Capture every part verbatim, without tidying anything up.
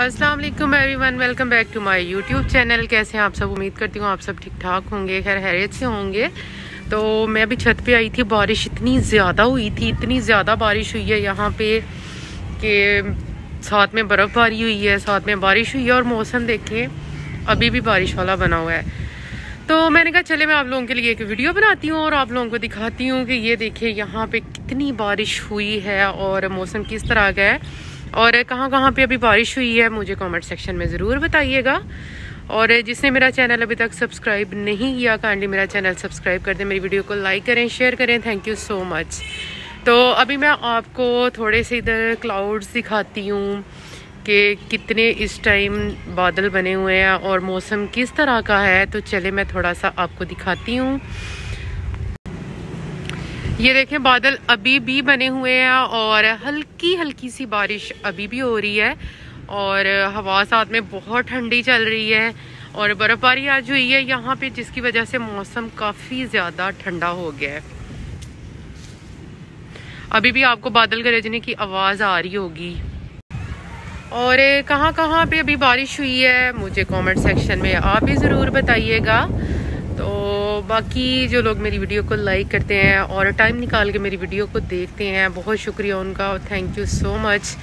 अस्सलाम वालेकुम everyone, welcome back to my YouTube channel. कैसे हैं आप सब? उम्मीद करती हूँ आप सब ठीक ठाक होंगे, खैर हैरियत से होंगे। तो मैं अभी छत पे आई थी, बारिश इतनी ज़्यादा हुई थी, इतनी ज़्यादा बारिश हुई है यहाँ पे कि साथ में बर्फ़बारी हुई है, साथ में बारिश हुई है और मौसम देखिए अभी भी बारिश वाला बना हुआ है। तो मैंने कहा चले मैं आप लोगों के लिए एक वीडियो बनाती हूँ और आप लोगों को दिखाती हूँ कि ये देखिए यहाँ पे कितनी बारिश हुई है और मौसम किस तरह का है और कहाँ कहाँ पे अभी बारिश हुई है। मुझे कमेंट सेक्शन में ज़रूर बताइएगा। और जिसने मेरा चैनल अभी तक सब्सक्राइब नहीं किया, काइंडली मेरा चैनल सब्सक्राइब कर दें, मेरी वीडियो को लाइक करें, शेयर करें। Thank you so much. तो अभी मैं आपको थोड़े से इधर क्लाउड्स दिखाती हूँ कि कितने इस टाइम बादल बने हुए हैं और मौसम किस तरह का है। तो चले मैं थोड़ा सा आपको दिखाती हूँ। ये देखें बादल अभी भी बने हुए हैं और हल्की हल्की सी बारिश अभी भी हो रही है और हवा साथ में बहुत ठंडी चल रही है और बर्फ़बारी आज हुई है यहाँ पे, जिसकी वजह से मौसम काफ़ी ज़्यादा ठंडा हो गया है। अभी भी आपको बादल गरजने की आवाज़ आ रही होगी। और कहाँ कहाँ पे अभी बारिश हुई है मुझे कमेंट सेक्शन में आप भी ज़रूर बताइएगा। तो बाकी जो लोग मेरी वीडियो को लाइक करते हैं और टाइम निकाल के मेरी वीडियो को देखते हैं, बहुत शुक्रिया उनका और थैंक यू सो मच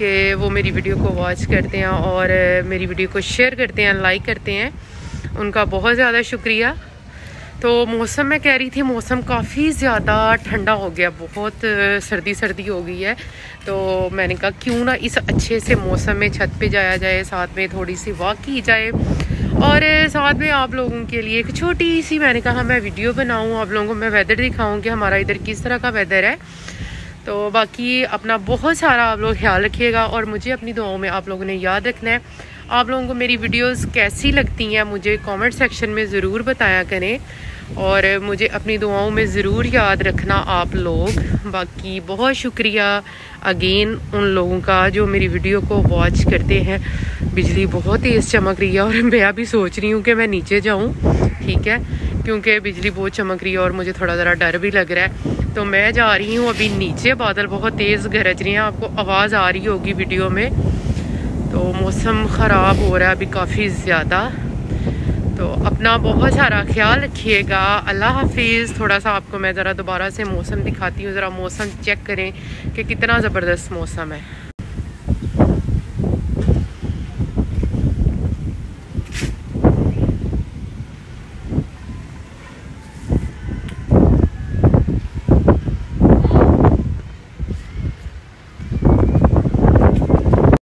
कि वो मेरी वीडियो को वॉच करते हैं और मेरी वीडियो को शेयर करते हैं, लाइक करते हैं, उनका बहुत ज़्यादा शुक्रिया। तो मौसम मैं कह रही थी मौसम काफ़ी ज़्यादा ठंडा हो गया, बहुत सर्दी सर्दी हो गई है। तो मैंने कहा क्यों ना इस अच्छे से मौसम में छत पे जाया जाए, साथ में थोड़ी सी वॉक की जाए और साथ में आप लोगों के लिए एक छोटी सी मैंने कहा मैं वीडियो बनाऊं, आप लोगों को मैं वेदर दिखाऊं कि हमारा इधर किस तरह का वेदर है। तो बाकी अपना बहुत सारा आप लोग ख्याल रखिएगा और मुझे अपनी दुआओं में आप लोगों ने याद रखना है। आप लोगों को मेरी वीडियोस कैसी लगती हैं मुझे कमेंट सेक्शन में ज़रूर बताया करें और मुझे अपनी दुआओं में ज़रूर याद रखना आप लोग। बाकी बहुत शुक्रिया अगेन उन लोगों का जो मेरी वीडियो को वॉच करते हैं। बिजली बहुत तेज़ चमक रही है और मैं अभी सोच रही हूँ कि मैं नीचे जाऊँ, ठीक है, क्योंकि बिजली बहुत चमक रही है और मुझे थोड़ा ज़रा डर भी लग रहा है। तो मैं जा रही हूँ अभी नीचे, बादल बहुत तेज़ गरज रहे हैं, आपको आवाज़ आ रही होगी वीडियो में। तो मौसम ख़राब हो रहा है अभी काफ़ी ज़्यादा। तो अपना बहुत सारा ख्याल रखिएगा। अल्लाह हाफिज़। थोड़ा सा आपको मैं ज़रा दोबारा से मौसम दिखाती हूँ, ज़रा मौसम चेक करें कि कितना ज़बरदस्त मौसम है।